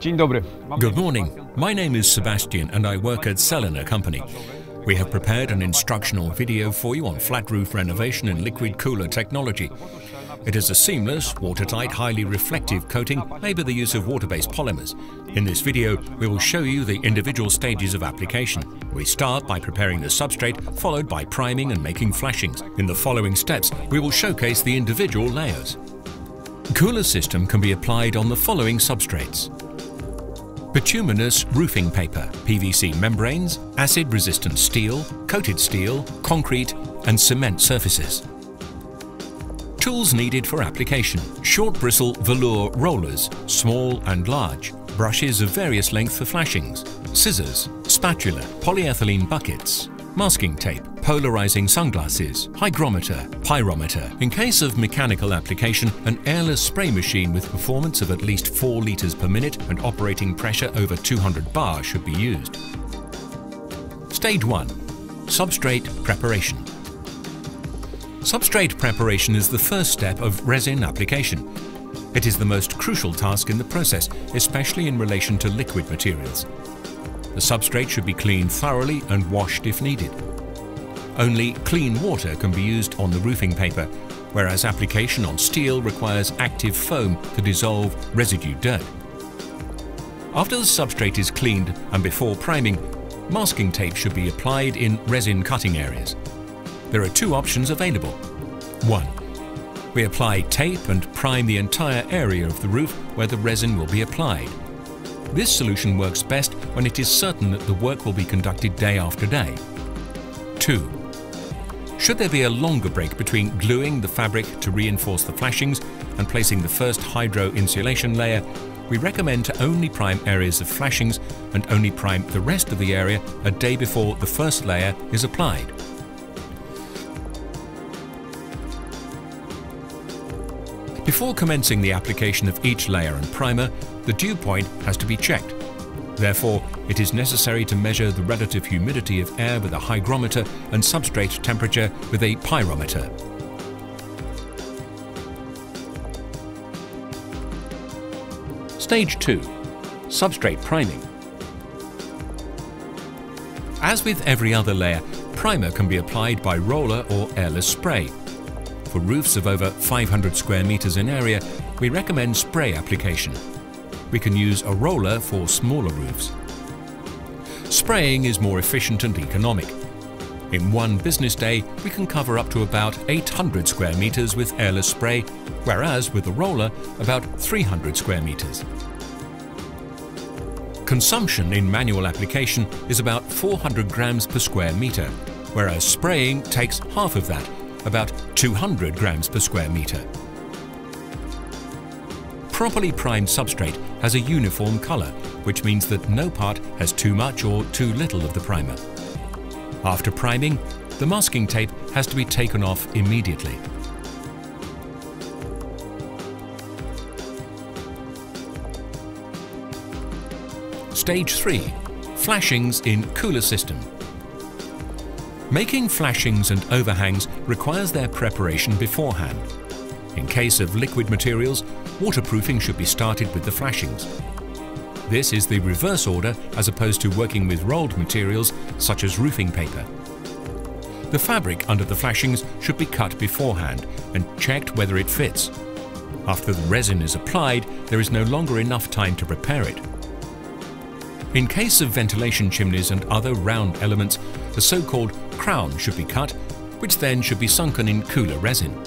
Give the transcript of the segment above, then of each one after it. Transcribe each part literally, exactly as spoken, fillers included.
Good morning. My name is Sebastian and I work at Celina Company. We have prepared an instructional video for you on flat roof renovation and liquid cooler technology. It is a seamless, watertight, highly reflective coating made by the use of water-based polymers. In this video, we will show you the individual stages of application. We start by preparing the substrate, followed by priming and making flashings. In the following steps, we will showcase the individual layers. Cooler system can be applied on the following substrates: bituminous roofing paper, P V C membranes, acid-resistant steel, coated steel, concrete and cement surfaces. Tools needed for application: short bristle velour rollers, small and large, brushes of various length for flashings, scissors, spatula, polyethylene buckets, masking tape, polarizing sunglasses, hygrometer, pyrometer. In case of mechanical application, an airless spray machine with performance of at least four liters per minute and operating pressure over two hundred bar should be used. Stage one. Substrate preparation. Substrate preparation is the first step of resin application. It is the most crucial task in the process, especially in relation to liquid materials. The substrate should be cleaned thoroughly and washed if needed. Only clean water can be used on the roofing paper, whereas application on steel requires active foam to dissolve residue dirt. After the substrate is cleaned and before priming, masking tape should be applied in resin cutting areas. There are two options available. One, we apply tape and prime the entire area of the roof where the resin will be applied. This solution works best when it is certain that the work will be conducted day after day. Two. Should there be a longer break between gluing the fabric to reinforce the flashings and placing the first hydro insulation layer, we recommend to only prime areas of flashings and only prime the rest of the area a day before the first layer is applied. Before commencing the application of each layer and primer, the dew point has to be checked. Therefore, it is necessary to measure the relative humidity of air with a hygrometer and substrate temperature with a pyrometer. Stage two. Substrate priming. As with every other layer, primer can be applied by roller or airless spray. For roofs of over five hundred square meters in area, we recommend spray application. We can use a roller for smaller roofs. Spraying is more efficient and economic. In one business day, we can cover up to about eight hundred square meters with airless spray, whereas with a roller, about three hundred square meters. Consumption in manual application is about four hundred grams per square meter, whereas spraying takes half of that, about two hundred grams per square meter. Properly primed substrate has a uniform color, which means that no part has too much or too little of the primer. After priming, the masking tape has to be taken off immediately. Stage three. Flashings in cooler system. Making flashings and overhangs requires their preparation beforehand. In case of liquid materials, waterproofing should be started with the flashings. This is the reverse order as opposed to working with rolled materials such as roofing paper. The fabric under the flashings should be cut beforehand and checked whether it fits. After the resin is applied, there is no longer enough time to prepare it. In case of ventilation chimneys and other round elements, the so-called crown should be cut, which then should be sunken in cooler resin.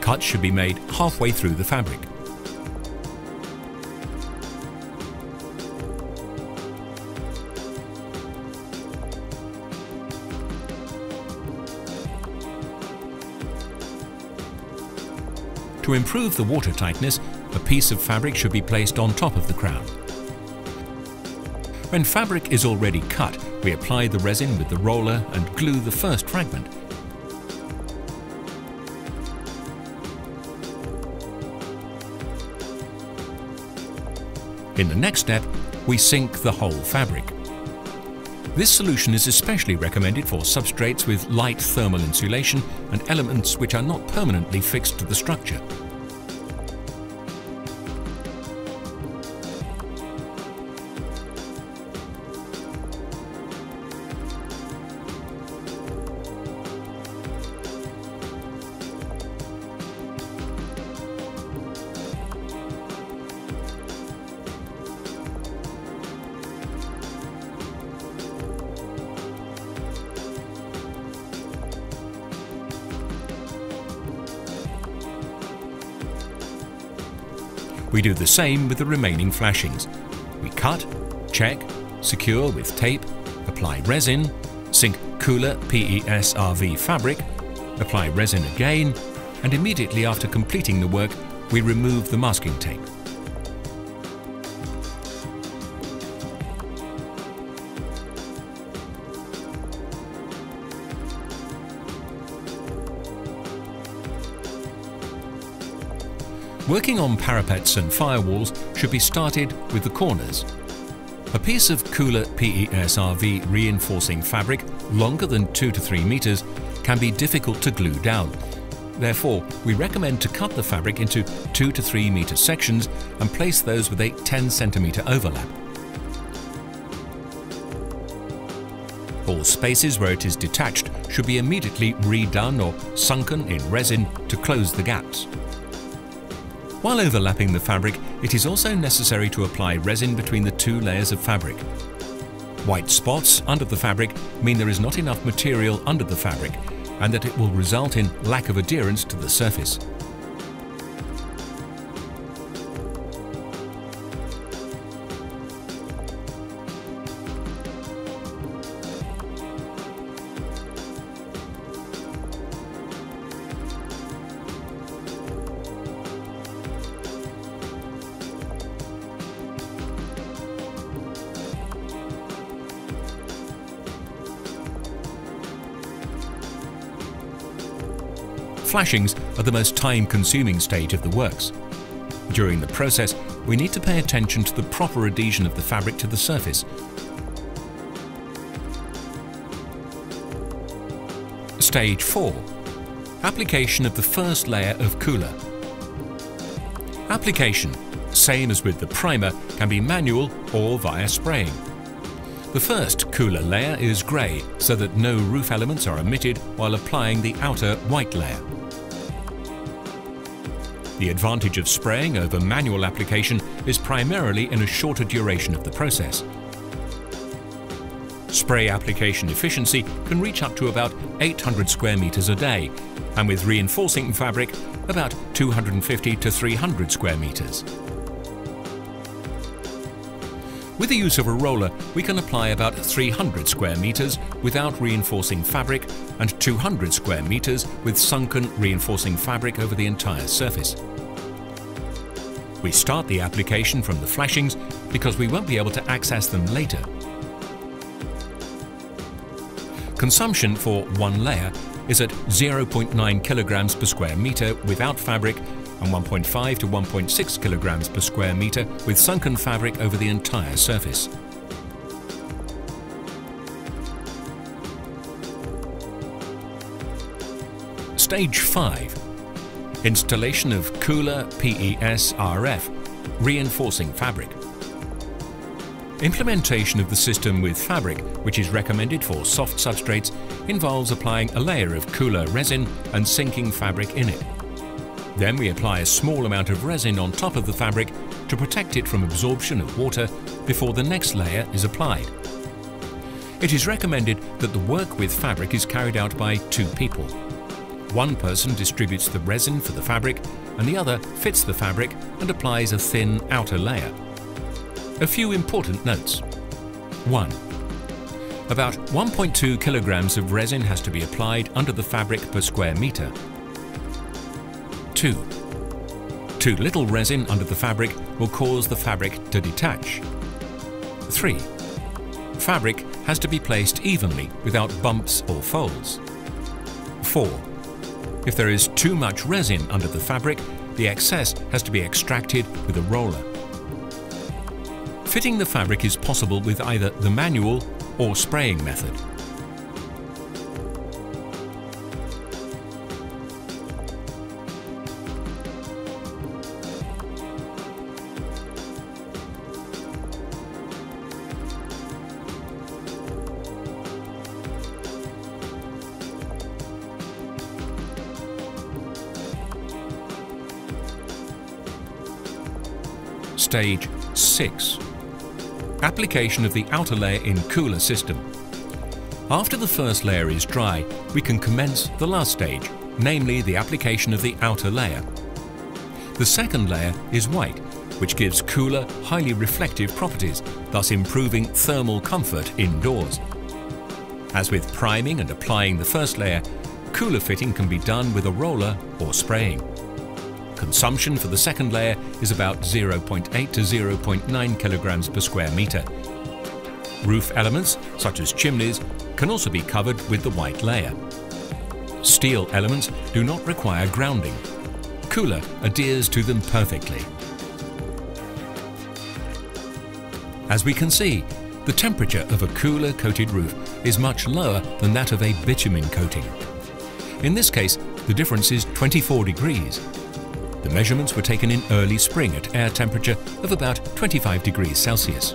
Cuts should be made halfway through the fabric. To improve the water tightness, a piece of fabric should be placed on top of the crown. When fabric is already cut, we apply the resin with the roller and glue the first fragment. In the next step, we sink the whole fabric. This solution is especially recommended for substrates with light thermal insulation and elements which are not permanently fixed to the structure. We do the same with the remaining flashings. We cut, check, secure with tape, apply resin, sink COOL-R P E S R V fabric, apply resin again, and immediately after completing the work, we remove the masking tape. Working on parapets and firewalls should be started with the corners. A piece of COOL-R P E S R V reinforcing fabric longer than two to three meters can be difficult to glue down. Therefore, we recommend to cut the fabric into two to three meter sections and place those with a ten centimeter overlap. All spaces where it is detached should be immediately redone or sunken in resin to close the gaps. While overlapping the fabric, it is also necessary to apply resin between the two layers of fabric. White spots under the fabric mean there is not enough material under the fabric and that it will result in lack of adherence to the surface. Flashings are the most time-consuming stage of the works. During the process, we need to pay attention to the proper adhesion of the fabric to the surface. Stage four. Application of the first layer of COOL-R. Application, same as with the primer, can be manual or via spraying. The first COOL-R layer is grey, so that no roof elements are omitted while applying the outer white layer. The advantage of spraying over manual application is primarily in a shorter duration of the process. Spray application efficiency can reach up to about eight hundred square meters a day, and with reinforcing fabric, about two hundred fifty to three hundred square meters. With the use of a roller, we can apply about three hundred square meters without reinforcing fabric and two hundred square meters with sunken reinforcing fabric over the entire surface. We start the application from the flashings because we won't be able to access them later. Consumption for one layer is at zero point nine kilograms per square meter without fabric and one point five to one point six kilograms per square meter with sunken fabric over the entire surface. Stage five. Installation of COOL-R P E S R F, reinforcing fabric. Implementation of the system with fabric, which is recommended for soft substrates, involves applying a layer of COOL-R resin and sinking fabric in it. Then we apply a small amount of resin on top of the fabric to protect it from absorption of water before the next layer is applied. It is recommended that the work with fabric is carried out by two people. One person distributes the resin for the fabric and the other fits the fabric and applies a thin outer layer. A few important notes. One. About one point two kilograms of resin has to be applied under the fabric per square meter. Two. Too little resin under the fabric will cause the fabric to detach. Three. Fabric has to be placed evenly without bumps or folds. Four. If there is too much resin under the fabric, the excess has to be extracted with a roller. Fitting the fabric is possible with either the manual or spraying method. Stage six. Application of the outer layer in COOL-R system. After the first layer is dry, we can commence the last stage, namely the application of the outer layer. The second layer is white, which gives cooler, highly reflective properties, thus improving thermal comfort indoors. As with priming and applying the first layer, cooler fitting can be done with a roller or spraying. Consumption for the second layer is about zero point eight to zero point nine kilograms per square meter. Roof elements, such as chimneys, can also be covered with the white layer. Steel elements do not require grounding. Cooler adheres to them perfectly. As we can see, the temperature of a cooler coated roof is much lower than that of a bitumen coating. In this case, the difference is twenty-four degrees. The measurements were taken in early spring at air temperature of about twenty-five degrees Celsius.